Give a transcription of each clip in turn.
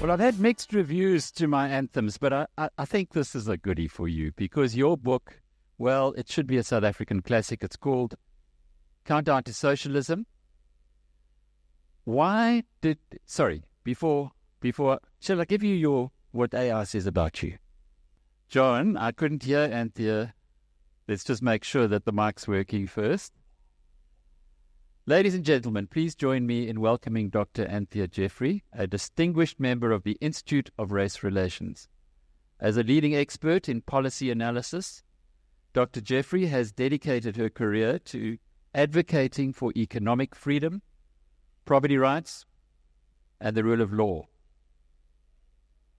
Well, I've had mixed reviews to my anthems, but I think this is a goodie for you because your book, well, it should be a South African classic. It's called Countdown to Socialism. Why did... Sorry, before shall I give you your what AI says about you? John, I couldn't hear Anthea. Let's just make sure that the mic's working first. Ladies and gentlemen, please join me in welcoming Dr. Anthea Jeffery, a distinguished member of the Institute of Race Relations. As a leading expert in policy analysis, Dr. Jeffery has dedicated her career to advocating for economic freedom, property rights, and the rule of law.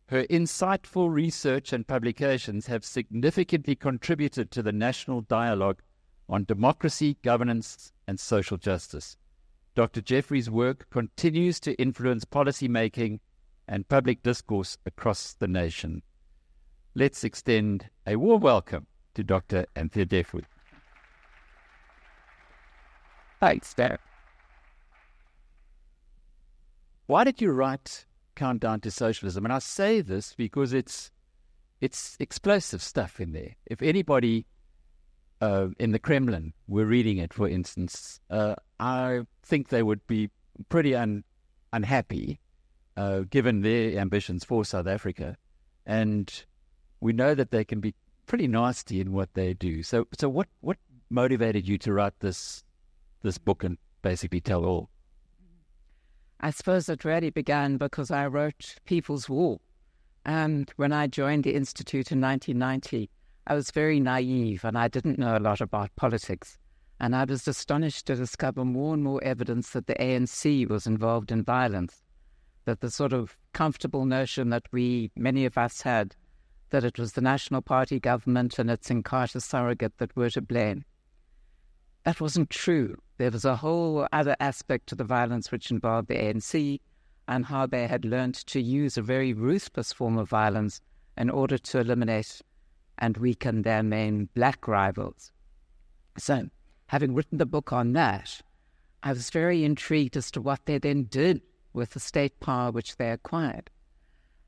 Her insightful research and publications have significantly contributed to the national dialogue on democracy, governance, and social justice. Dr. Jeffery's work continues to influence policymaking and public discourse across the nation. Let's extend a warm welcome to Dr. Anthea Jeffery. Thanks, Dave. Why did you write Countdown to Socialism? And I say this because it's explosive stuff in there. If anybody in the Kremlin were reading it, for instance, I think they would be pretty unhappy given their ambitions for South Africa. And we know that they can be pretty nasty in what they do. So what motivated you to write this book and basically tell all? I suppose it really began because I wrote People's War. And when I joined the Institute in 1990, I was very naive and I didn't know a lot about politics. And I was astonished to discover more and more evidence that the ANC was involved in violence, that the sort of comfortable notion that many of us had, that it was the National Party government and its Inkatha surrogate that were to blame. That wasn't true. There was a whole other aspect to the violence which involved the ANC and how they had learned to use a very ruthless form of violence in order to eliminate and weaken their main black rivals. So, having written the book on that, I was very intrigued as to what they then did with the state power which they acquired.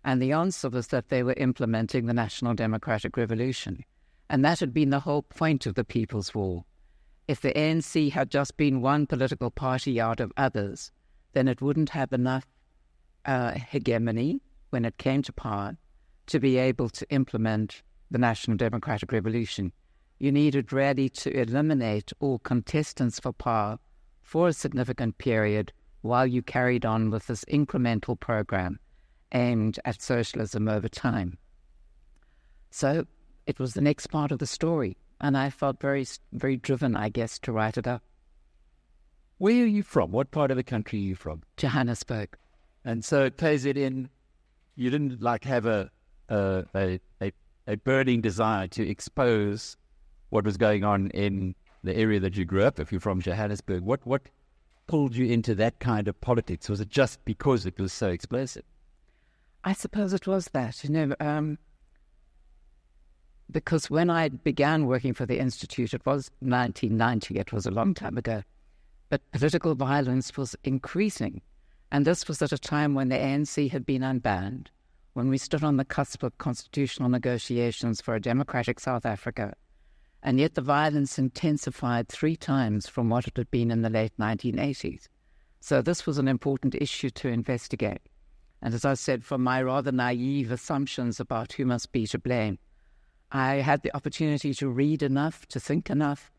And the answer was that they were implementing the National Democratic Revolution. And that had been the whole point of the People's War. If the ANC had just been one political party out of others, then it wouldn't have enough hegemony when it came to power to be able to implement the National Democratic Revolution. You needed really to eliminate all contestants for power for a significant period while you carried on with this incremental program aimed at socialism over time. So it was the next part of the story, and I felt very, very driven, I guess, to write it up. Where are you from? What part of the country are you from? Johannesburg. And so it plays it in, you didn't like have a burning desire to expose what was going on in the area that you grew up, if you're from Johannesburg. What pulled you into that kind of politics? Was it just because it was so explosive? I suppose it was that, because when I began working for the Institute, it was 1990, it was a long time ago, but political violence was increasing. And this was at a time when the ANC had been unbanned, when we stood on the cusp of constitutional negotiations for a democratic South Africa, and yet the violence intensified 3 times from what it had been in the late 1980s. So this was an important issue to investigate. And as I said, from my rather naive assumptions about who must be to blame, I had the opportunity to read enough, to think enough,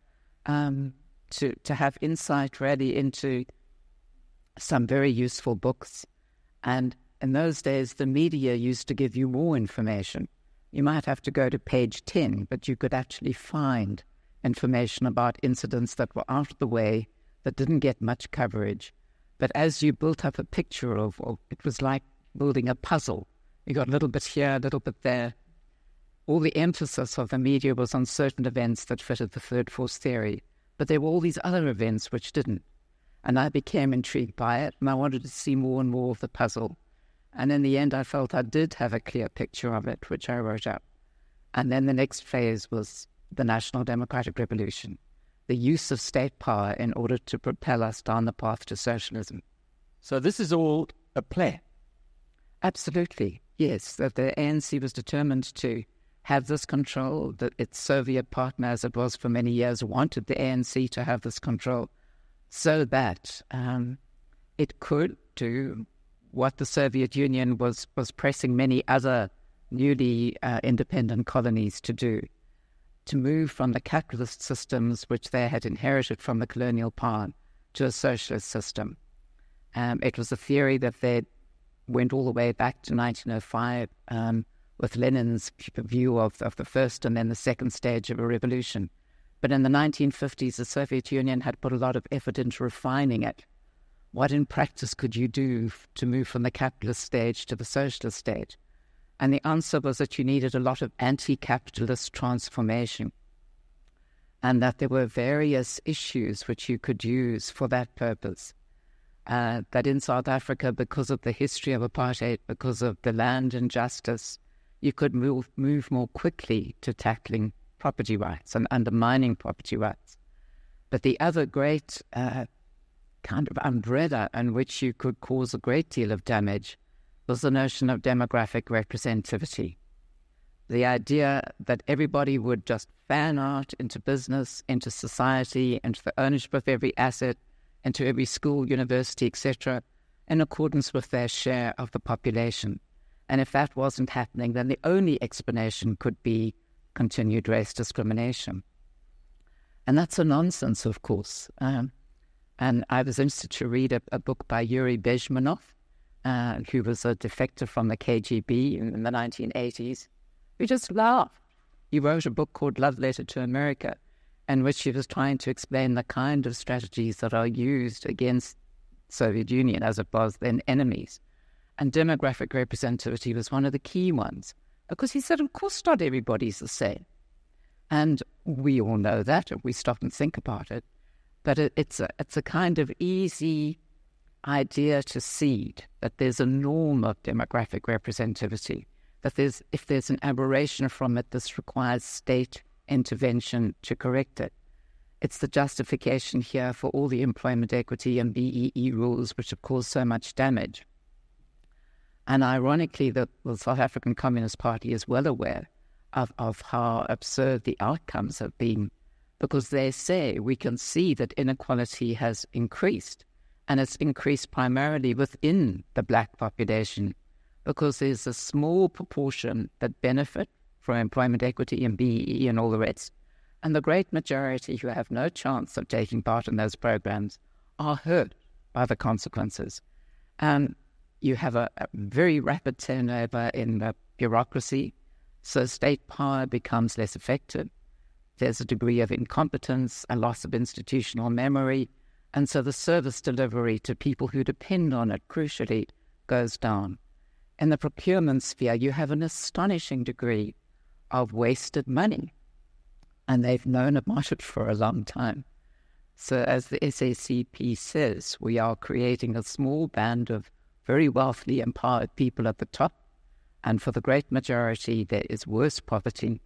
to have insight really into some very useful books. And in those days, the media used to give you more information. You might have to go to page 10, but you could actually find information about incidents that were out of the way, that didn't get much coverage. But as you built up a picture of, it was like building a puzzle. You got a little bit here, a little bit there. All the emphasis of the media was on certain events that fitted the third force theory, but there were all these other events which didn't. And I became intrigued by it, and I wanted to see more and more of the puzzle. And in the end, I felt I did have a clear picture of it, which I wrote up. And then the next phase was the National Democratic Revolution, the use of state power in order to propel us down the path to socialism. So this is all a plan? Absolutely, yes. That the ANC was determined to have this control, that its Soviet partner, as it was for many years, wanted the ANC to have this control so that it could do what the Soviet Union was pressing many other newly independent colonies to do, to move from the capitalist systems which they had inherited from the colonial power to a socialist system. It was a theory that they went all the way back to 1905 with Lenin's view of the first and then the second stage of a revolution. But in the 1950s, the Soviet Union had put a lot of effort into refining it. What in practice could you do to move from the capitalist stage to the socialist stage? And the answer was that you needed a lot of anti-capitalist transformation, and that there were various issues which you could use for that purpose. That in South Africa, because of the history of apartheid, because of the land injustice, you could move more quickly to tackling property rights and undermining property rights. But the other great kind of umbrella in which you could cause a great deal of damage was the notion of demographic representativity. The idea that everybody would just fan out into business, into society, into the ownership of every asset, into every school, university, etc., in accordance with their share of the population. And if that wasn't happening, then the only explanation could be continued race discrimination. And that's a nonsense, of course. And I was interested to read a book by Yuri Bezhmanov, who was a defector from the KGB in the 1980s. We just laughed. He wrote a book called Love Letter to America, in which he was trying to explain the kind of strategies that are used against Soviet Union, as it was then, enemies. And demographic representativity was one of the key ones, because he said, of course not everybody's the same. And we all know that if we stop and think about it. But it's a kind of easy idea to seed that there's a norm of demographic representativity, that if there's an aberration from it, this requires state intervention to correct it. It's the justification here for all the employment equity and BEE rules which have caused so much damage. And ironically, the South African Communist Party is well aware of how absurd the outcomes have been, because they say we can see that inequality has increased, and it's increased primarily within the black population, because there's a small proportion that benefit from employment equity and BEE and all the rest. And the great majority who have no chance of taking part in those programs are hurt by the consequences. And you have a very rapid turnover in the bureaucracy, so state power becomes less effective. There's a degree of incompetence, a loss of institutional memory, and so the service delivery to people who depend on it, crucially, goes down. In the procurement sphere, you have an astonishing degree of wasted money, and they've known about it for a long time. So as the SACP says, we are creating a small band of very wealthy, empowered people at the top, and for the great majority, there is worse poverty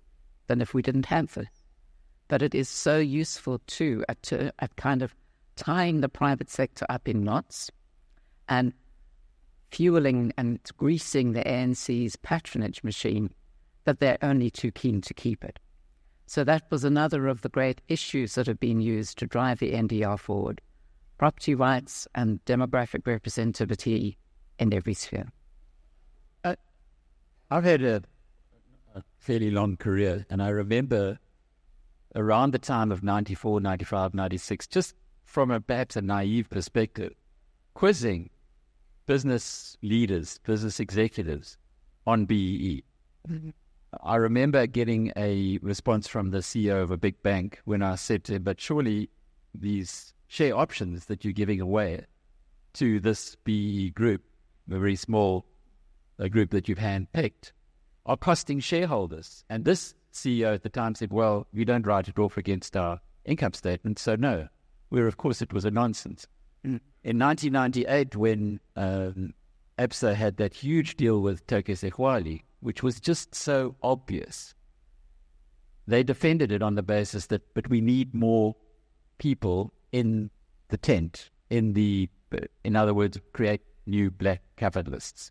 than if we didn't have it. But it is so useful, too, at kind of tying the private sector up in knots and fueling and greasing the ANC's patronage machine, that they're only too keen to keep it. So that was another of the great issues that have been used to drive the NDR forward: property rights and demographic representativity in every sphere. I've had a fairly long career, and I remember around the time of 94, 95, 96, just from perhaps a naive perspective, quizzing business leaders, business executives on BEE. Mm-hmm. I remember getting a response from the CEO of a big bank when I said to him, but surely these share options that you're giving away to this BEE group, a very small group that you've handpicked, are costing shareholders. And this CEO at the time said, well, we don't write it off against our income statement, so no. Where, of course, it was a nonsense. Mm. In 1998, when Absa had that huge deal with Tokyo Sekhwali, which was just so obvious, they defended it on the basis that, but we need more people in the tent, in other words, create new black capitalists.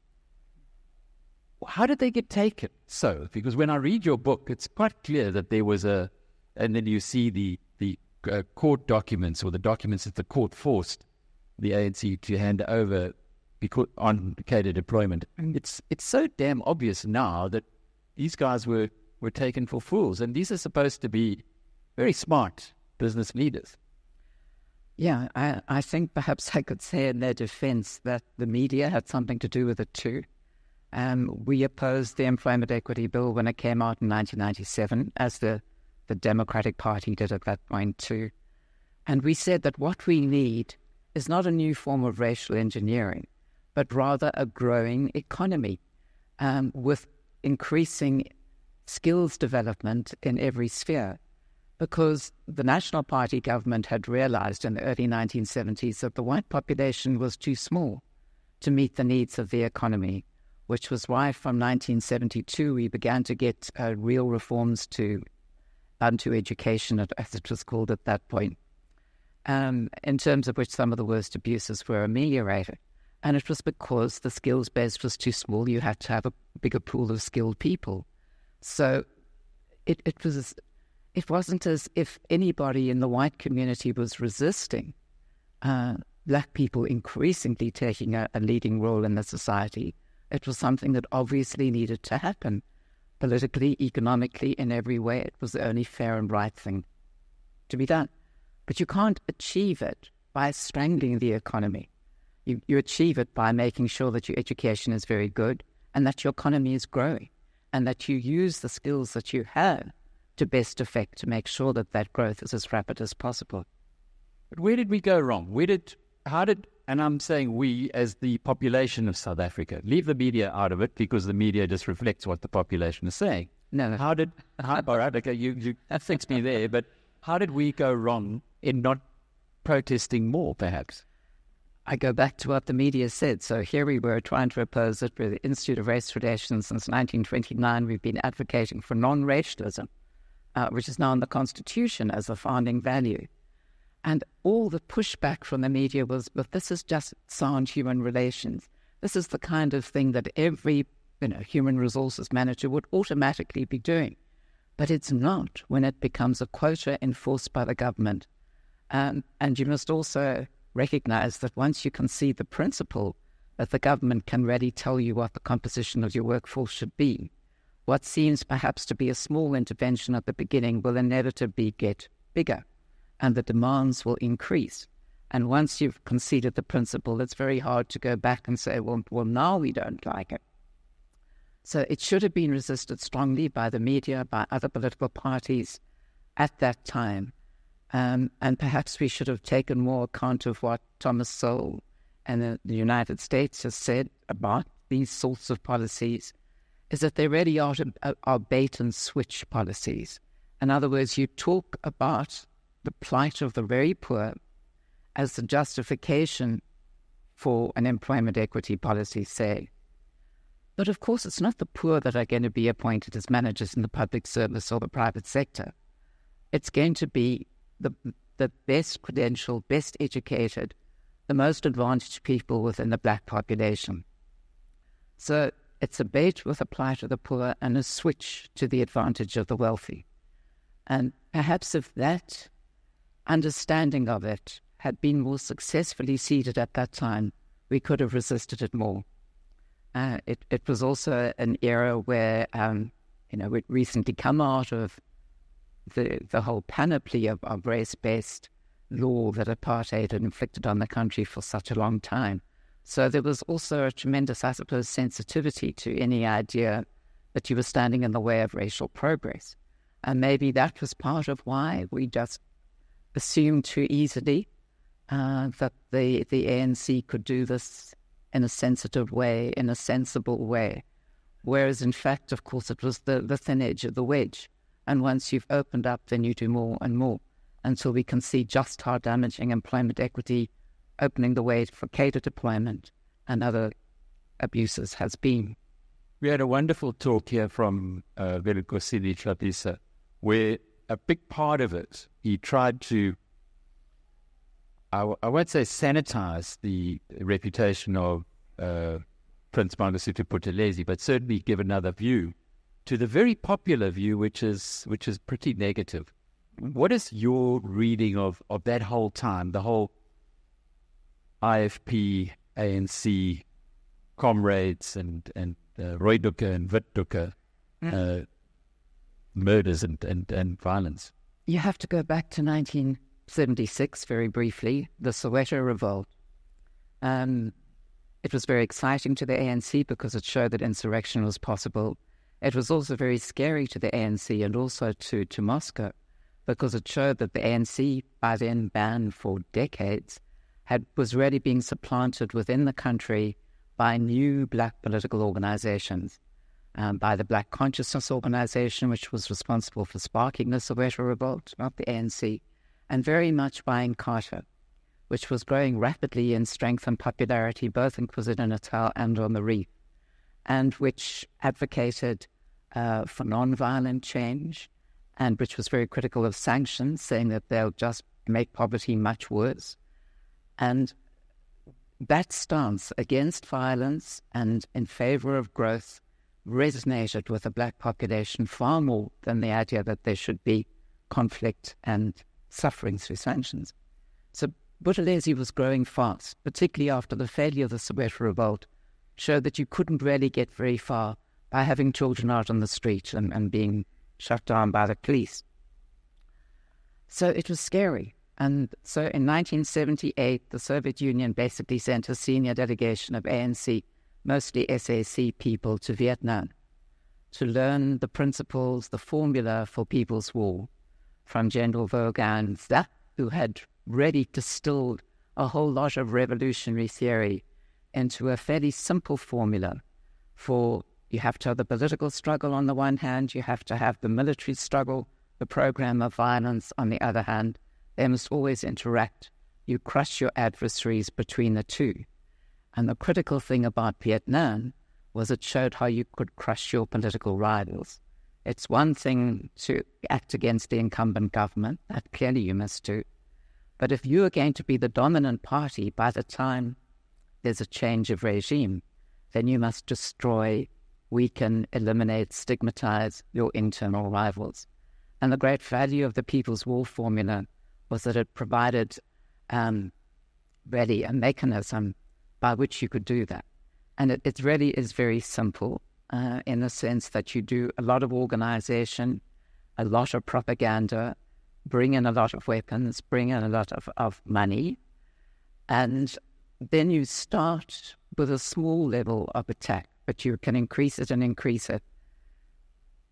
how did they get taken? So, because when I read your book, it's quite clear that there was a, and then you see the court documents, or the documents that the court forced the ANC to hand over because on catered employment. It's so damn obvious now that these guys were taken for fools, and these are supposed to be very smart business leaders. Yeah, I think perhaps I could say in their defense that the media had something to do with it too. We opposed the Employment Equity Bill when it came out in 1997, as the Democratic Party did at that point too. And we said that what we need is not a new form of racial engineering, but rather a growing economy with increasing skills development in every sphere. Because the National Party government had realized in the early 1970s that the white population was too small to meet the needs of the economy, which was why from 1972 we began to get real reforms to Bantu education, as it was called at that point, in terms of which some of the worst abuses were ameliorated. And it was because the skills base was too small. You had to have a bigger pool of skilled people. So it wasn't as if anybody in the white community was resisting black people increasingly taking a leading role in the society. It was something that obviously needed to happen. Politically, economically, in every way, it was the only fair and right thing to be done. But you can't achieve it by strangling the economy. You achieve it by making sure that your education is very good and that your economy is growing and that you use the skills that you have to best effect to make sure that that growth is as rapid as possible. But where did we go wrong? And I'm saying we as the population of South Africa. Leave the media out of it because the media just reflects what the population is saying. No. All right, okay, you fixed me there, but how did we go wrong in not protesting more, perhaps? I go back to what the media said. So here we were trying to oppose it with the Institute of Race Relations since 1929. We've been advocating for non-racialism. Which is now in the Constitution as a founding value. And all the pushback from the media was, but this is just sound human relations. This is the kind of thing that every human resources manager would automatically be doing. But it's not when it becomes a quota enforced by the government. And you must also recognize that once you concede the principle that the government can really tell you what the composition of your workforce should be, what seems perhaps to be a small intervention at the beginning will inevitably get bigger, and the demands will increase. And once you've conceded the principle, it's very hard to go back and say, well, now we don't like it. So it should have been resisted strongly by the media, by other political parties at that time. And perhaps we should have taken more account of what Thomas Sowell and the United States has said about these sorts of policies, is that they really are bait-and-switch policies. In other words, you talk about the plight of the very poor as the justification for an employment equity policy, say. But of course, it's not the poor that are going to be appointed as managers in the public service or the private sector. It's going to be the best credentialed, best educated, the most advantaged people within the black population. So it's a bait with a plight of the poor and a switch to the advantage of the wealthy. And perhaps if that understanding of it had been more successfully seeded at that time, we could have resisted it more. It was also an era where, we'd recently come out of the whole panoply of race-based law that apartheid had inflicted on the country for such a long time. So there was also a tremendous, I suppose, sensitivity to any idea that you were standing in the way of racial progress. And maybe that was part of why we just assumed too easily that the ANC could do this in a sensitive way, in a sensible way. Whereas, in fact, of course, it was the thin edge of the wedge. And once you've opened up, then you do more and more until we can see just how damaging employment equity, opening the way for catered deployment and other abuses has been. We had a wonderful talk here from Velenkosini Hlabisa, where a big part of it, he tried to, I won't say sanitize the reputation of Prince Mangosuthu Buthelezi, but certainly give another view to the very popular view, which is pretty negative. What is your reading of that whole time, the whole IFP, ANC, comrades and Rooidoeke and Witdoeke murders and violence? You have to go back to 1976 very briefly, the Soweto Revolt. It was very exciting to the ANC because it showed that insurrection was possible. It was also very scary to the ANC and also to Moscow, because it showed that the ANC, by then banned for decades, was really being supplanted within the country by new black political organizations, by the Black Consciousness Organization, which was responsible for sparking the Soweto Revolt, not the ANC, and very much by Inkatha, which was growing rapidly in strength and popularity both in KwaZulu-Natal and on the Reef, and which advocated for non-violent change, and which was very critical of sanctions, saying that they'll just make poverty much worse. And that stance against violence and in favor of growth resonated with the black population far more than the idea that there should be conflict and suffering through sanctions. So Buthelezi was growing fast, particularly after the failure of the Soweto Revolt, showed that you couldn't really get very far by having children out on the street and being shut down by the police. So it was scary. And so in 1978, the Soviet Union basically sent a senior delegation of ANC, mostly SAC people, to Vietnam to learn the principles, the formula for People's War from General Võ Nguyên Giáp, who had really distilled a whole lot of revolutionary theory into a fairly simple formula for: you have to have the political struggle on the one hand, you have to have the military struggle, the program of violence on the other hand. They must always interact. You crush your adversaries between the two. And the critical thing about Vietnam was it showed how you could crush your political rivals. It's one thing to act against the incumbent government, that clearly you must do. But if you are going to be the dominant party by the time there's a change of regime, then you must destroy, weaken, eliminate, stigmatize your internal rivals. And the great value of the People's War formula was that it provided really a mechanism by which you could do that. And it really is very simple in the sense that you do a lot of organization, a lot of propaganda, bring in a lot of weapons, bring in a lot of money, and then you start with a small level of attack, but you can increase it and increase it.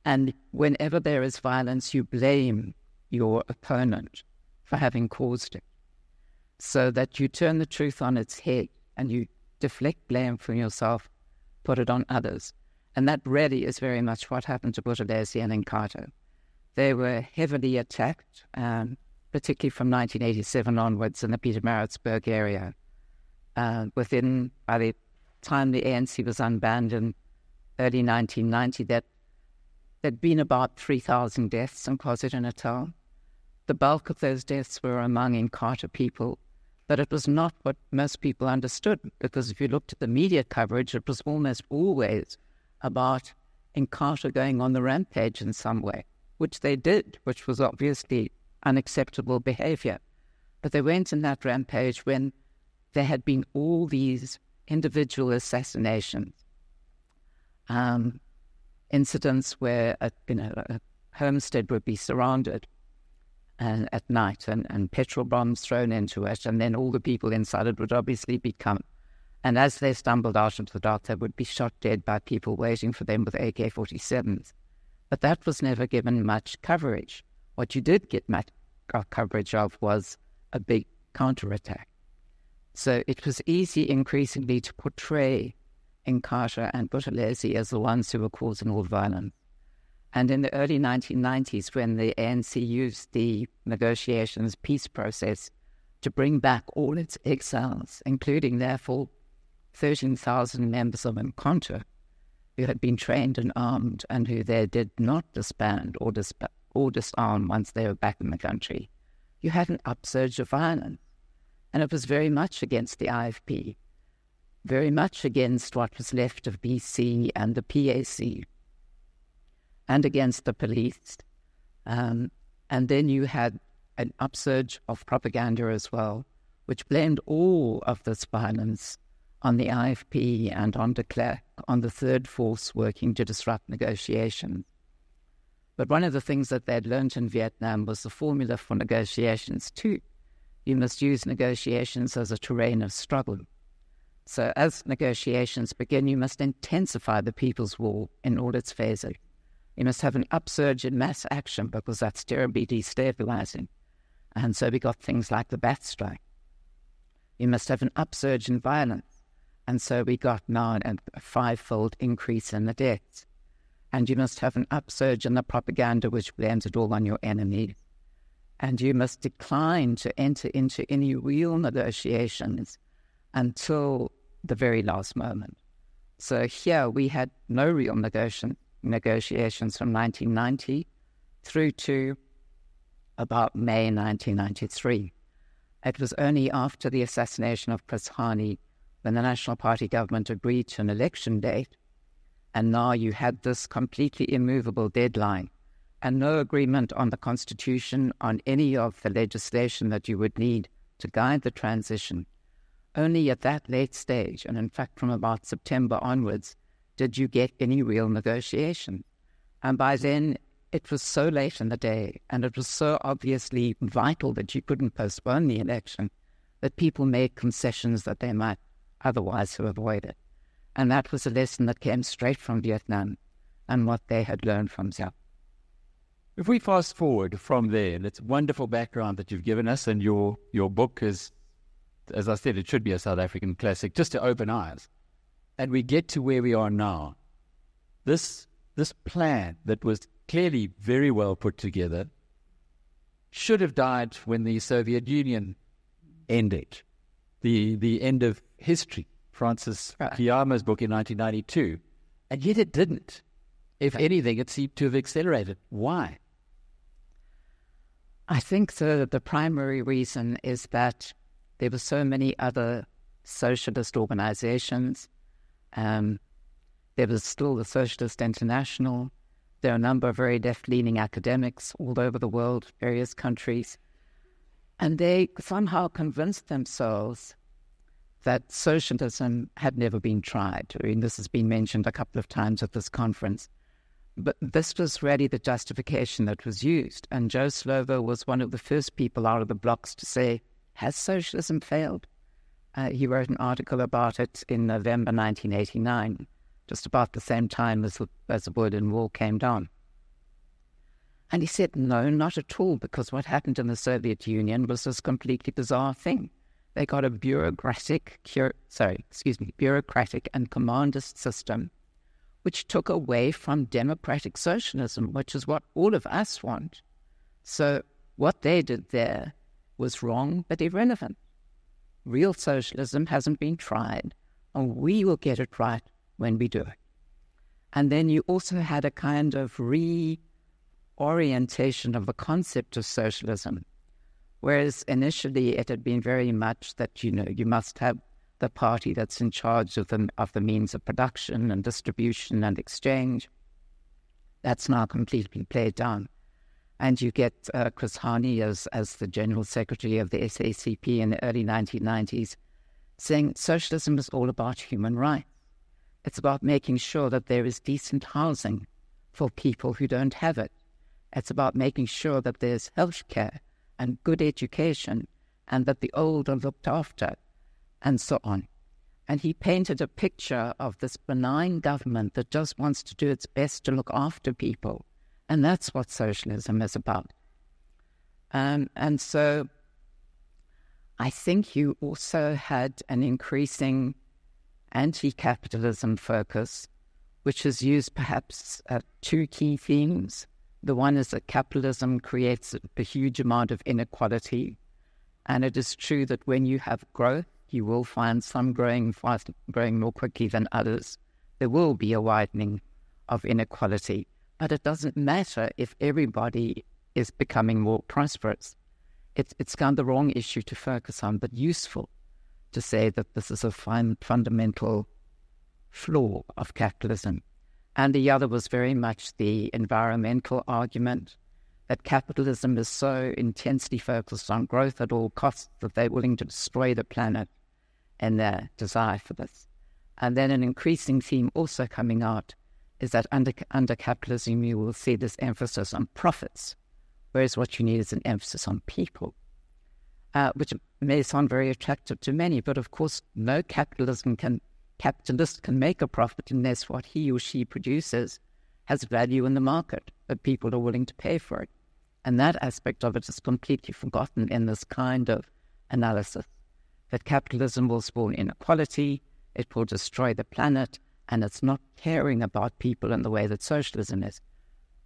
And whenever there is violence, you blame your opponent for having caused it, so that you turn the truth on its head and you deflect blame from yourself, put it on others. And that really is very much what happened to Buthelezi and Inkatha. They were heavily attacked, particularly from 1987 onwards in the Pietermaritzburg area. By the time the ANC was unbanned in early 1990, there'd been about 3,000 deaths in KwaZulu-Natal. The bulk of those deaths were among Inkatha people, but it was not what most people understood, because if you looked at the media coverage, it was almost always about Inkatha going on the rampage in some way, which they did, which was obviously unacceptable behavior. But they went in that rampage when there had been all these individual assassinations, incidents where a homestead would be surrounded at night and petrol bombs thrown into it, and then all the people inside it would obviously become, and as they stumbled out into the dark, they would be shot dead by people waiting for them with AK-47s. But that was never given much coverage. What you did get much coverage of was a big counterattack. So it was easy increasingly to portray Inkatha and Buthelezi as the ones who were causing all violence. And in the early 1990s, when the ANC used the negotiations peace process to bring back all its exiles, including, therefore, 13,000 members of Umkhonto, who had been trained and armed and who they did not disband or disarm once they were back in the country, you had an upsurge of violence. And it was very much against the IFP. very much against what was left of BC and the PAC and against the police. And then you had an upsurge of propaganda as well, which blamed all of this violence on the IFP and on De Klerk, on the third force working to disrupt negotiations. But one of the things that they'd learned in Vietnam was the formula for negotiations too. You must use negotiations as a terrain of struggle. So as negotiations begin, you must intensify the People's War in all its phases. You must have an upsurge in mass action because that's terribly destabilizing. And so we got things like the Bath Strike. You must have an upsurge in violence. And so we got now a five-fold increase in the deaths. And you must have an upsurge in the propaganda which blames it all on your enemy. And you must decline to enter into any real negotiations until the very last moment. So here we had no real negotiations from 1990 through to about May 1993. It was only after the assassination of Chris Hani when the National Party government agreed to an election date, and now you had this completely immovable deadline and no agreement on the Constitution, on any of the legislation that you would need to guide the transition. Only at that late stage, and in fact from about September onwards, did you get any real negotiation. And by then, it was so late in the day, and it was so obviously vital that you couldn't postpone the election, that people made concessions that they might otherwise have avoided. And that was a lesson that came straight from Vietnam and what they had learned from South. If we fast forward from there, and it's a wonderful background that you've given us, and your book is, as I said, it should be a South African classic, just to open eyes. And we get to where we are now. This plan that was clearly very well put together should have died when the Soviet Union ended. The end of history, Francis Fukuyama's book in 1992, and yet it didn't. If anything, it seemed to have accelerated. Why? I think the primary reason is that there were so many other socialist organizations. There was still the Socialist International. There are a number of very left-leaning academics all over the world, various countries. And they somehow convinced themselves that socialism had never been tried. I mean, this has been mentioned a couple of times at this conference. But this was really the justification that was used. And Joe Slovo was one of the first people out of the blocks to say, has socialism failed? He wrote an article about it in November 1989, just about the same time as the Berlin Wall came down. And he said, no, not at all, because what happened in the Soviet Union was this completely bizarre thing. They got a bureaucratic and commandist system, which took away from democratic socialism, which is what all of us want. So what they did there was wrong but irrelevant. Real socialism hasn't been tried, and we will get it right when we do it. And then you also had a kind of reorientation of the concept of socialism. Whereas initially it had been very much that, you know, you must have the party that's in charge of the means of production and distribution and exchange. That's now completely played down. And you get Chris Hani as the General Secretary of the SACP in the early 1990s saying socialism is all about human rights. It's about making sure that there is decent housing for people who don't have it. It's about making sure that there's health care and good education, and that the old are looked after, and so on. And he painted a picture of this benign government that just wants to do its best to look after people. And that's what socialism is about. And so I think you also had an increasing anti-capitalism focus, which has used perhaps two key themes. The one is that capitalism creates a huge amount of inequality, and it is true that when you have growth, you will find some growing more quickly than others. There will be a widening of inequality, but it doesn't matter if everybody is becoming more prosperous. It's kind of the wrong issue to focus on, but useful to say that this is a fundamental flaw of capitalism. And the other was very much the environmental argument, that capitalism is so intensely focused on growth at all costs that they're willing to destroy the planet and their desire for this. And then an increasing theme also coming out is that under capitalism you will see this emphasis on profits, whereas what you need is an emphasis on people, which may sound very attractive to many, but of course no capitalist can make a profit unless what he or she produces has value in the market, that people are willing to pay for it. And that aspect of it is completely forgotten in this kind of analysis, that capitalism will spawn inequality, it will destroy the planet, and it's not caring about people in the way that socialism is,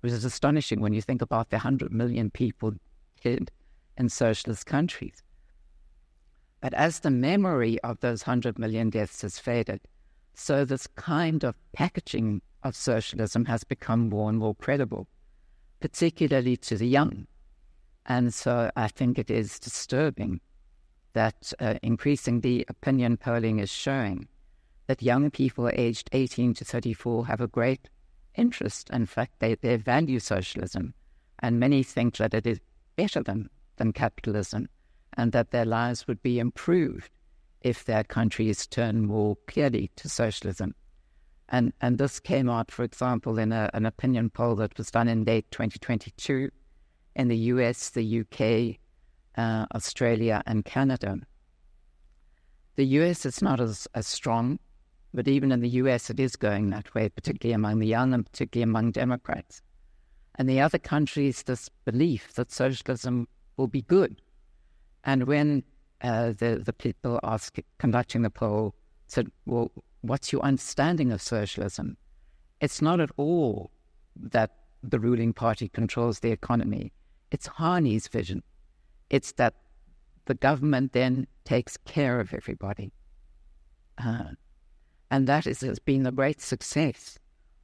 which is astonishing when you think about the 100 million people killed in socialist countries. But as the memory of those 100 million deaths has faded, so this kind of packaging of socialism has become more and more credible, particularly to the young. And so I think it is disturbing that increasingly opinion polling is showing that young people aged 18 to 34 have a great interest. In fact, they value socialism, and many think that it is better than capitalism, and that their lives would be improved if their countries turn more clearly to socialism. And this came out, for example, in an opinion poll that was done in late 2022 in the US, the UK, Australia, and Canada. The US is not as strong, but even in the US it is going that way, particularly among the young and particularly among Democrats. And the other countries, this belief that socialism will be good. And when the people conducting the poll said, well, what's your understanding of socialism? It's not at all that the ruling party controls the economy. It's Hani's vision. It's that the government then takes care of everybody. And that has been the great success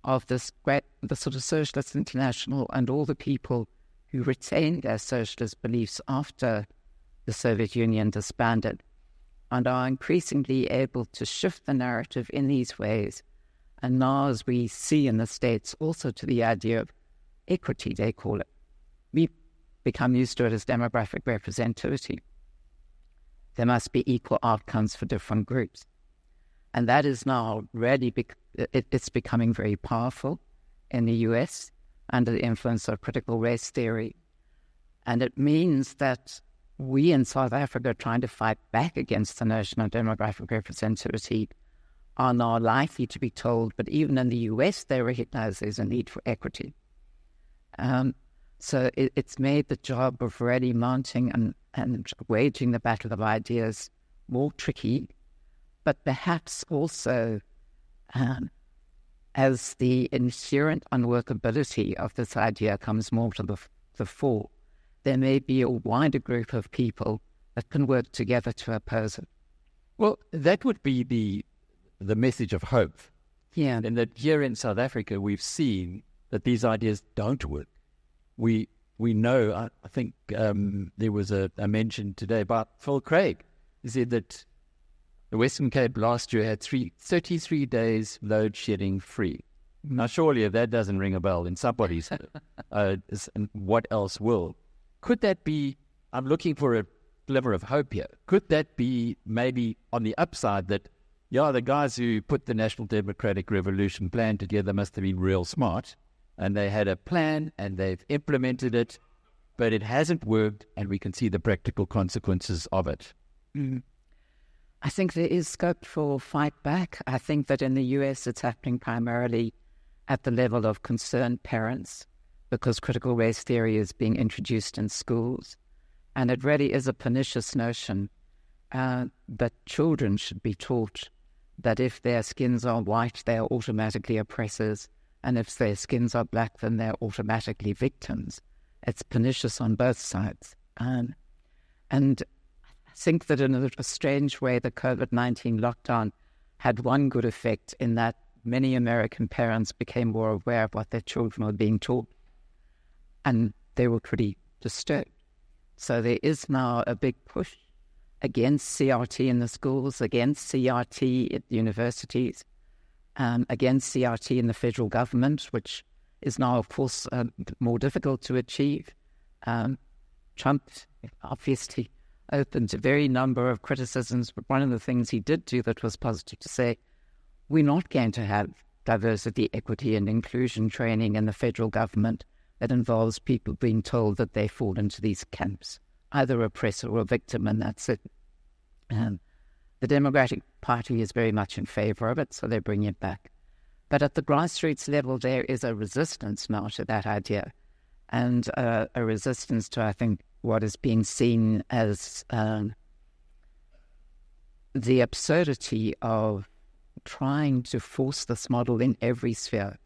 of the sort of Socialist International and all the people who retained their socialist beliefs after the Soviet Union disbanded, and are increasingly able to shift the narrative in these ways. And now, as we see in the States, also to the idea of equity, they call it. We become used to it as demographic representativity. There must be equal outcomes for different groups. And that is now really, it's becoming very powerful in the US under the influence of critical race theory. And it means that we in South Africa, trying to fight back against the notion of demographic representativity, are now likely to be told, but even in the US, they recognize there's a need for equity. So it's made the job of really mounting and waging the battle of ideas more tricky, but perhaps also as the inherent unworkability of this idea comes more to the fore, there may be a wider group of people that can work together to oppose it. Well, that would be the message of hope. Yeah. And that here in South Africa, we've seen that these ideas don't work. We know, I think there was a mention today about Phil Craig. He said that the Western Cape last year had 33 days load shedding free. Mm-hmm. Now, surely if that doesn't ring a bell in somebody's, what else will? Could that be, I'm looking for a glimmer of hope here, could that be maybe on the upside that, yeah, the guys who put the National Democratic Revolution plan together must have been real smart, and they had a plan and they've implemented it, but it hasn't worked and we can see the practical consequences of it? Mm. I think there is scope for fight back. I think that in the US it's happening primarily at the level of concerned parents, because critical race theory is being introduced in schools. And it really is a pernicious notion that children should be taught that if their skins are white, they are automatically oppressors, and if their skins are black, then they're automatically victims. It's pernicious on both sides. And I think that in a strange way, the COVID-19 lockdown had one good effect in that many American parents became more aware of what their children were being taught, and they were pretty disturbed. So there is now a big push against CRT in the schools, against CRT at universities, against CRT in the federal government, which is now, of course, more difficult to achieve. Trump obviously opened a very number of criticisms, but one of the things he did do that was positive to say, we're not going to have diversity, equity and inclusion training in the federal government that involves people being told that they fall into these camps, either oppressor or victim, and that's it. The Democratic Party is very much in favor of it, so they bring it back. But at the grassroots level, there is a resistance now to that idea, and a resistance to, I think, what is being seen as the absurdity of trying to force this model in every sphere,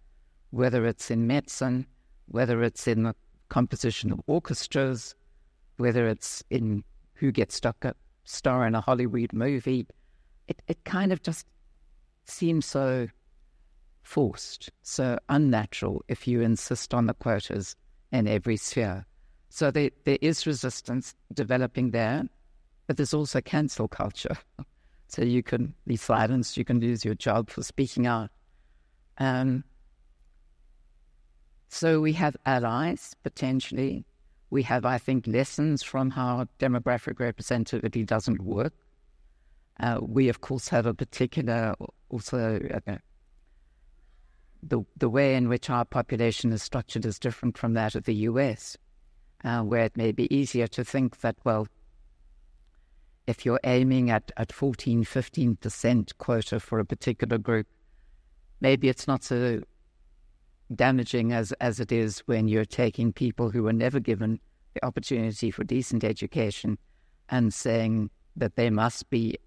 whether it's in medicine, whether it's in the composition of orchestras, whether it's in who gets star in a Hollywood movie. It kind of just seems so forced, so unnatural if you insist on the quotas in every sphere. So there is resistance developing there, but there's also cancel culture. So you can be silenced, you can lose your job for speaking out. So we have allies, potentially. We have, I think, lessons from how demographic representativity doesn't work. We, of course, have a particular, also, the way in which our population is structured is different from that of the US, where it may be easier to think that, well, if you're aiming at 14, 15% quota for a particular group, maybe it's not so damaging as it is when you're taking people who were never given the opportunity for decent education and saying that they must be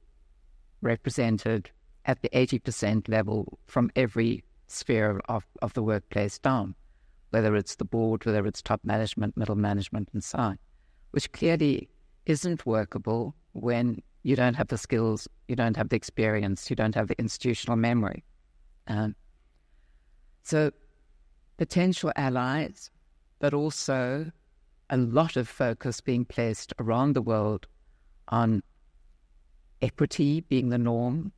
represented at the 80% level from every sphere of the workplace down, whether it's the board, whether it's top management, middle management, and so on, which clearly isn't workable when you don't have the skills, you don't have the experience, you don't have the institutional memory. So potential allies, but also a lot of focus being placed around the world on equity being the norm,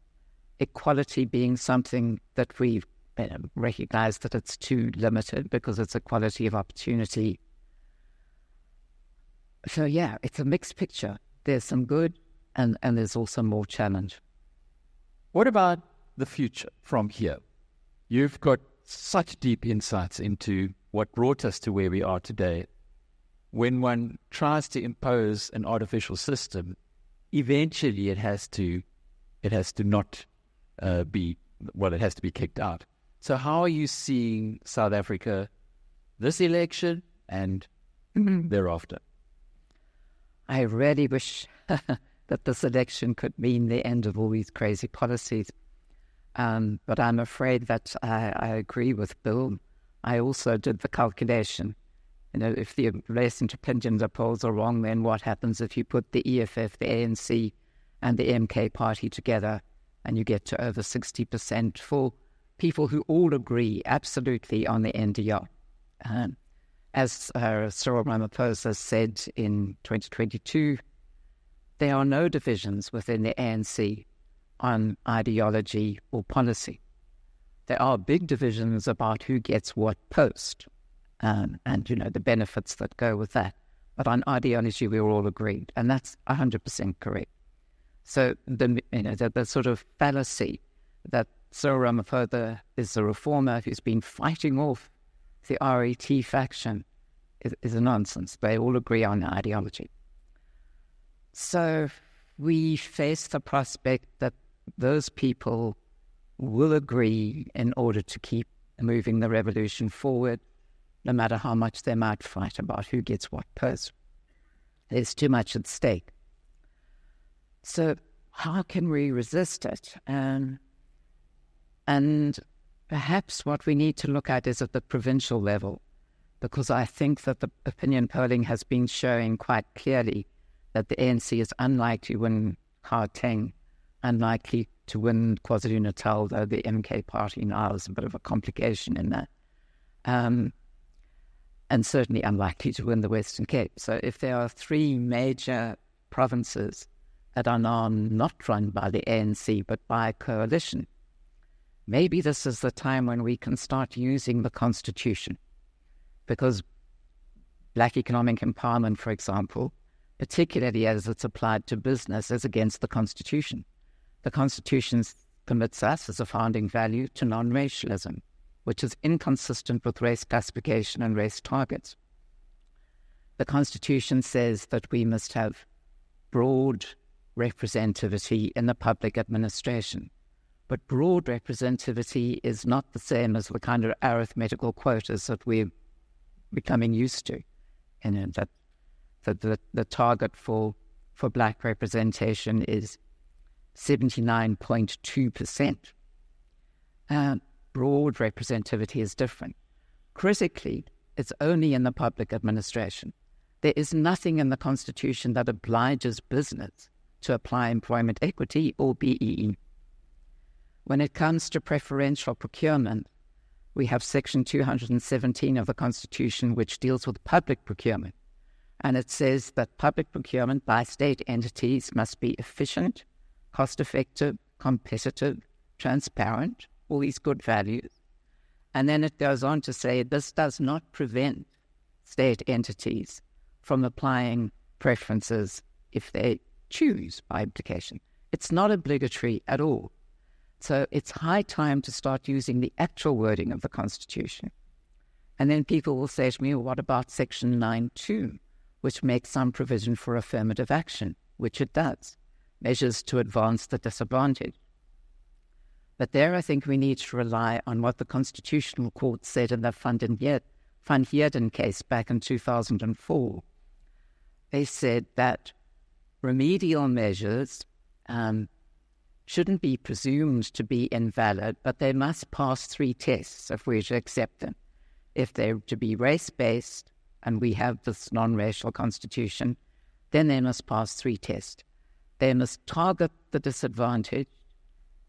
equality being something that we've recognized that it's too limited because it's equality of opportunity. So yeah, it's a mixed picture. There's some good, and there's also more challenge. What about the future from here? You've got such deep insights into what brought us to where we are today. When one tries to impose an artificial system, eventually it has to be kicked out. So how are you seeing South Africa this election and thereafter? I really wish that this election could mean the end of all these crazy policies. But I'm afraid that I agree with Bill. I also did the calculation. If the recent opinions or polls are wrong, then what happens if you put the EFF, the ANC, and the MK party together and you get to over 60% for people who all agree absolutely on the NDR? As Cyril Ramaphosa said in 2022, there are no divisions within the ANC on ideology or policy. There are big divisions about who gets what post and the benefits that go with that. But on ideology, we were all agreed, and that's 100% correct. So the sort of fallacy that Cyril Ramaphosa is a reformer who's been fighting off the RET faction is a nonsense. They all agree on ideology. So we face the prospect that those people will agree in order to keep moving the revolution forward, no matter how much they might fight about who gets what post. There's too much at stake. So how can we resist it? And perhaps what we need to look at is at the provincial level, because I think that the opinion polling has been showing quite clearly that the ANC is unlikely to win Gauteng, unlikely to win KwaZulu-Natal, though the MK party now is a bit of a complication in that, and certainly unlikely to win the Western Cape. So if there are three major provinces that are now not run by the ANC, but by a coalition. Maybe this is the time when we can start using the Constitution, because black economic empowerment, for example, particularly as it's applied to business, is against the Constitution. The Constitution commits us as a founding value to non-racialism, which is inconsistent with race classification and race targets. The Constitution says that we must have broad representativity in the public administration. But broad representativity is not the same as the kind of arithmetical quotas that we're becoming used to. And that the target for black representation is 79.2%. Broad representativity is different. Critically, it's only in the public administration. There is nothing in the Constitution that obliges business to apply employment equity or BEE. When it comes to preferential procurement, we have Section 217 of the Constitution, which deals with public procurement. And it says that public procurement by state entities must be efficient, cost-effective, competitive, transparent, all these good values. And then it goes on to say this does not prevent state entities from applying preferences if they choose by implication. It's not obligatory at all. So it's high time to start using the actual wording of the Constitution. And then people will say to me, well, what about Section 9(2), which makes some provision for affirmative action, which it does, measures to advance the disadvantaged. But there I think we need to rely on what the Constitutional Court said in the Van Heerden case back in 2004. They said that remedial measures shouldn't be presumed to be invalid, but they must pass three tests if we're to accept them. If they're to be race-based, and we have this non-racial constitution, then they must pass three tests. They must target the disadvantaged,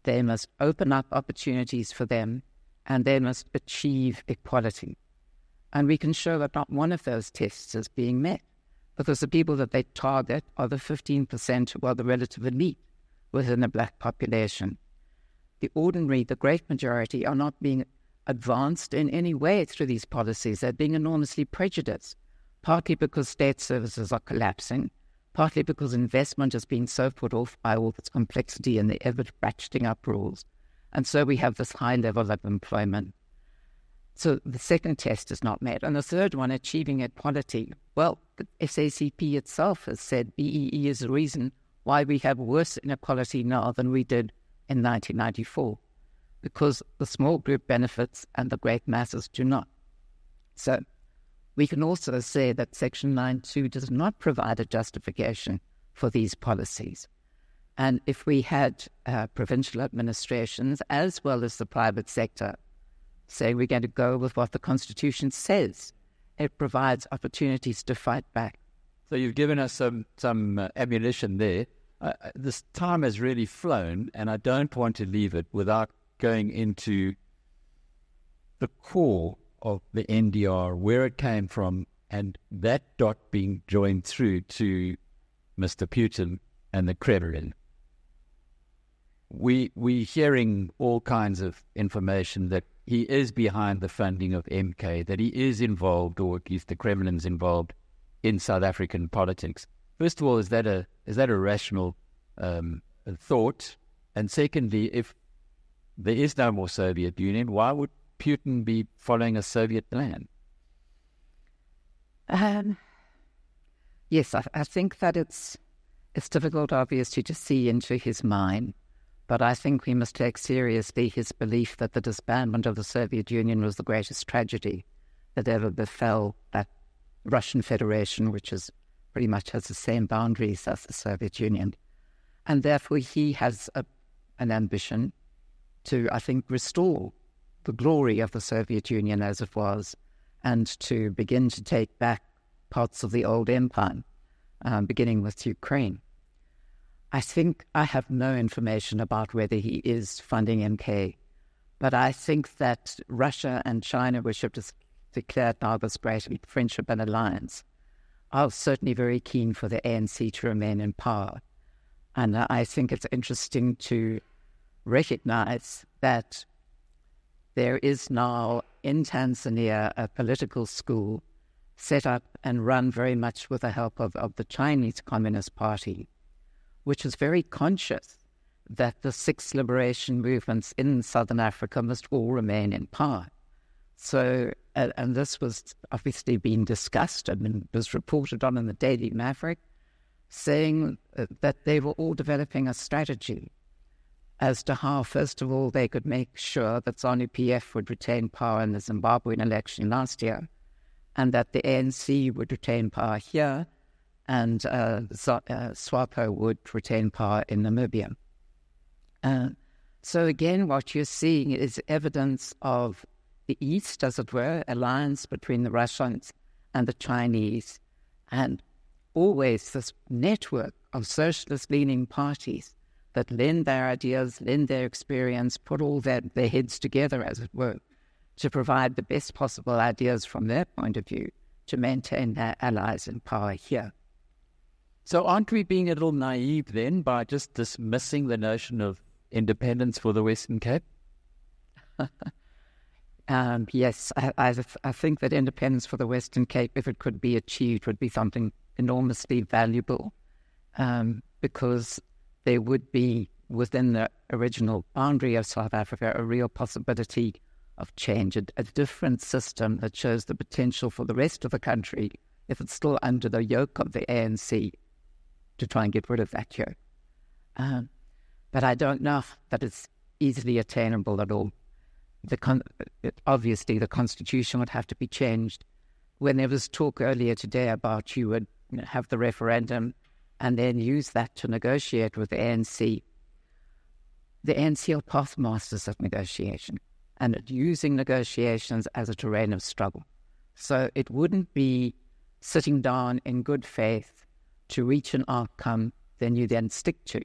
they must open up opportunities for them, and they must achieve equality. And we can show that not one of those tests is being met, because the people that they target are the 15% who are the relative elite within the black population. The ordinary, the great majority, are not being advanced in any way through these policies. They're being enormously prejudiced, partly because state services are collapsing, partly because investment has been so put off by all its complexity and the ever-ratcheting up rules. And so we have this high level of employment. So the second test is not met. And the third one, achieving equality. Well, the SACP itself has said BEE is the reason why we have worse inequality now than we did in 1994. Because the small group benefits and the great masses do not. So we can also say that Section 9(2) does not provide a justification for these policies. And if we had provincial administrations as well as the private sector say we're going to go with what the Constitution says, it provides opportunities to fight back. So you've given us some ammunition there. This time has really flown, and I don't want to leave it without going into the core of the NDR, where it came from, and that dot being joined through to Mr. Putin and the Kremlin. We're hearing all kinds of information that he is behind the funding of MK, that he is involved, or at least the Kremlin's involved, in South African politics. First of all, is that a rational thought? And secondly, if there is no more Soviet Union, why would Putin be following a Soviet plan? Yes, I think that it's difficult, obviously, to see into his mind. But I think we must take seriously his belief that the disbandment of the Soviet Union was the greatest tragedy that ever befell that Russian Federation, which is pretty much has the same boundaries as the Soviet Union. And therefore, he has an ambition to, I think, restore the glory of the Soviet Union as it was, and to begin to take back parts of the old empire, beginning with Ukraine. I think I have no information about whether he is funding MK, but I think that Russia and China, which have declared now this great friendship and alliance, are certainly very keen for the ANC to remain in power. And I think it's interesting to recognize that there is now in Tanzania a political school set up and run very much with the help of the Chinese Communist Party, which is very conscious that the 6 liberation movements in Southern Africa must all remain in power. So, and this was obviously being discussed, and was reported on in the Daily Maverick, saying that they were all developing a strategy as to how, first of all, they could make sure that ZANU-PF would retain power in the Zimbabwean election last year, and that the ANC would retain power here, and SWAPO would retain power in Namibia. So again, what you're seeing is evidence of the East, as it were, alliance between the Russians and the Chinese, and always this network of socialist-leaning parties that lend their ideas, lend their experience, put all their heads together, as it were, to provide the best possible ideas from their point of view to maintain their allies in power here. So aren't we being a little naive then by just dismissing the notion of independence for the Western Cape? Yes, I think that independence for the Western Cape, if it could be achieved, would be something enormously valuable, because there would be, within the original boundary of South Africa, a real possibility of change, a different system that shows the potential for the rest of the country, if it's still under the yoke of the ANC, to try and get rid of that yoke. But I don't know that it's easily attainable at all. Obviously, the constitution would have to be changed. When there was talk earlier today about you would have the referendum and then use that to negotiate with the ANC, the ANC are pathmasters of negotiation, and using negotiations as a terrain of struggle. So it wouldn't be sitting down in good faith to reach an outcome then you then stick to.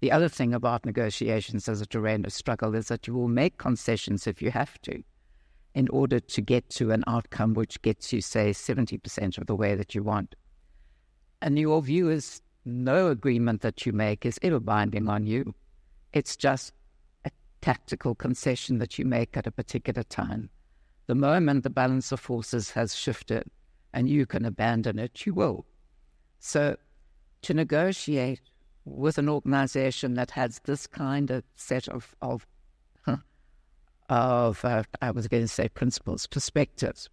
The other thing about negotiations as a terrain of struggle is that you will make concessions if you have to in order to get to an outcome which gets you, say, 70% of the way that you want. And your view is no agreement that you make is ever binding on you. It's just tactical concession that you make at a particular time. The moment the balance of forces has shifted and you can abandon it, you will. So to negotiate with an organization that has this kind of set of I was going to say principles, perspectives,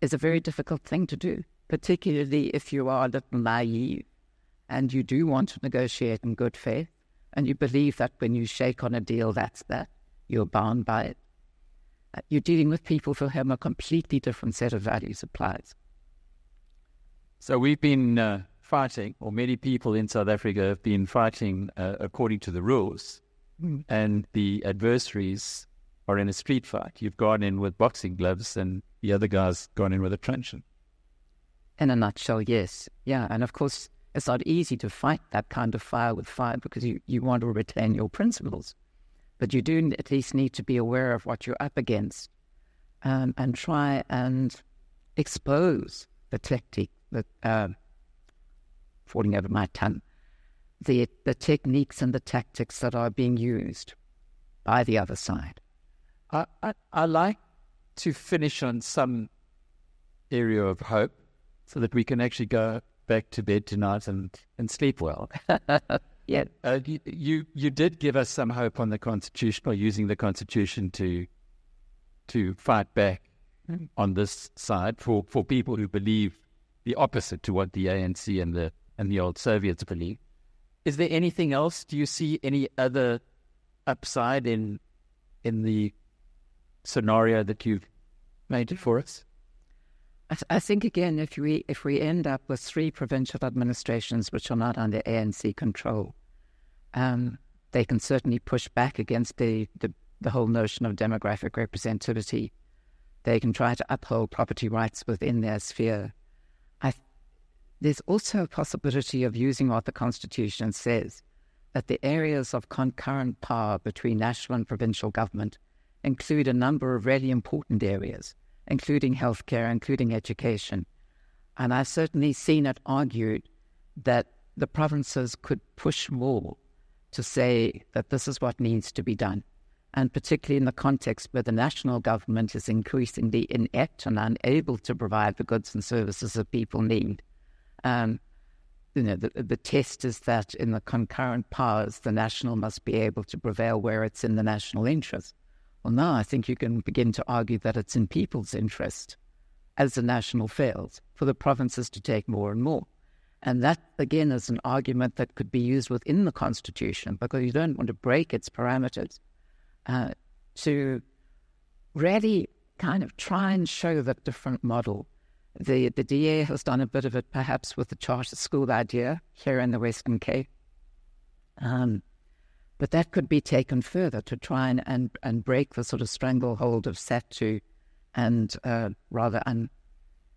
is a very difficult thing to do, particularly if you are a little naive and you do want to negotiate in good faith, and you believe that when you shake on a deal, that's that, you're bound by it. You're dealing with people for whom a completely different set of values applies. So we've been fighting, or many people in South Africa have been fighting according to the rules, and the adversaries are in a street fight. You've gone in with boxing gloves, and the other guy's gone in with a truncheon. In a nutshell, yes. Yeah, and of course, it's not easy to fight that kind of fire with fire, because you want to retain your principles. But you do at least need to be aware of what you're up against, and try and expose the tactic, falling over my tongue, the techniques and the tactics that are being used by the other side. I like to finish on some area of hope so that we can actually go back to bed tonight and sleep well. Yeah. You did give us some hope on the Constitution, or using the Constitution to fight back on this side for people who believe the opposite to what the ANC and the old Soviets believe. Is there anything else? Do you see any other upside in the scenario that you've made for us? I think, again, if we end up with 3 provincial administrations which are not under ANC control, they can certainly push back against the whole notion of demographic representativity. They can try to uphold property rights within their sphere. There's also a possibility of using what the Constitution says, that the areas of concurrent power between national and provincial government include a number of really important areas, including healthcare, including education. And I've certainly seen it argued that the provinces could push more to say that this is what needs to be done, and particularly in the context where the national government is increasingly inept and unable to provide the goods and services that people need. The test is that in the concurrent powers, the national must be able to prevail where it's in the national interest. Well, now I think you can begin to argue that it's in people's interest, as the national fails, for the provinces to take more and more. And that, again, is an argument that could be used within the Constitution, because you don't want to break its parameters, to really kind of try and show that different model. The DA has done a bit of it, perhaps, with the charter school idea here in the Western Cape. But that could be taken further to try and break the sort of stranglehold of SAT2 and rather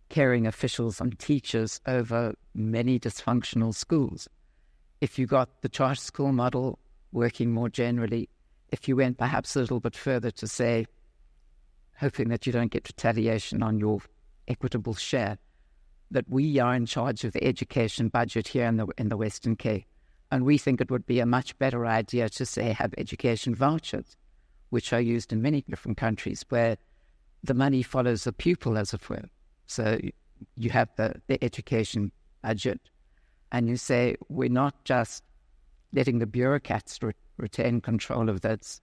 uncaring officials and teachers over many dysfunctional schools. If you got the charter school model working more generally, if you went perhaps a little bit further to say, hoping that you don't get retaliation on your equitable share, that we are in charge of the education budget here in the Western Cape, and we think it would be a much better idea to say have education vouchers, which are used in many different countries where the money follows the pupil, as it were. So you have the education budget, and you say we're not just letting the bureaucrats retain control of this.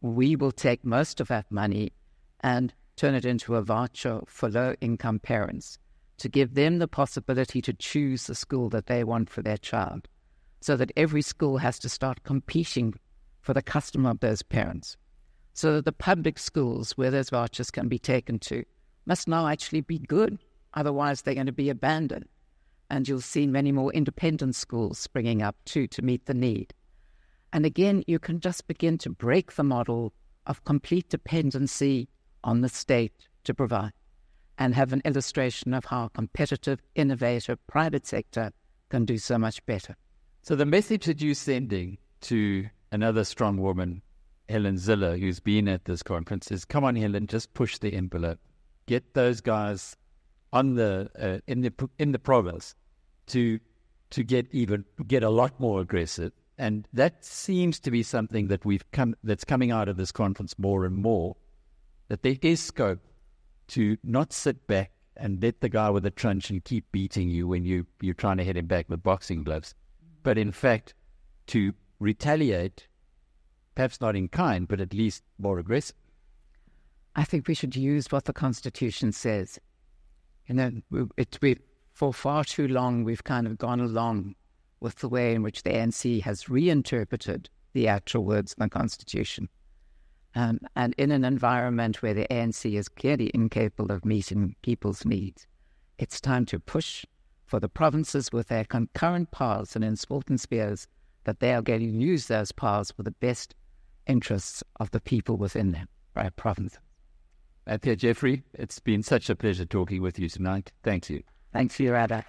We will take most of that money and turn it into a voucher for low-income parents to give them the possibility to choose the school that they want for their child, so that every school has to start competing for the customer of those parents. So that the public schools where those vouchers can be taken to must now actually be good, otherwise they're going to be abandoned. And you'll see many more independent schools springing up too to meet the need. And again, you can just begin to break the model of complete dependency on the state to provide, and have an illustration of how competitive, innovative private sector can do so much better. So the message that you're sending to another strong woman, Helen Ziller, who's been at this conference, is come on, Helen, just push the envelope. Get those guys on the in the province to get a lot more aggressive. And that seems to be something that that's coming out of this conference more and more, that there is scope to not sit back and let the guy with the truncheon keep beating you when you're trying to hit him back with boxing gloves, but in fact to retaliate, perhaps not in kind, but at least more aggressive. I think we should use what the Constitution says. For far too long we've kind of gone along with the way in which the ANC has reinterpreted the actual words in the Constitution. And in an environment where the ANC is clearly incapable of meeting people's needs, it's time to push for the provinces with their concurrent powers and in important spheres that they are going to use those powers for the best interests of the people within them, right, province. Anthea Jeffery, it's been such a pleasure talking with you tonight. Thank you. Thanks, Radha.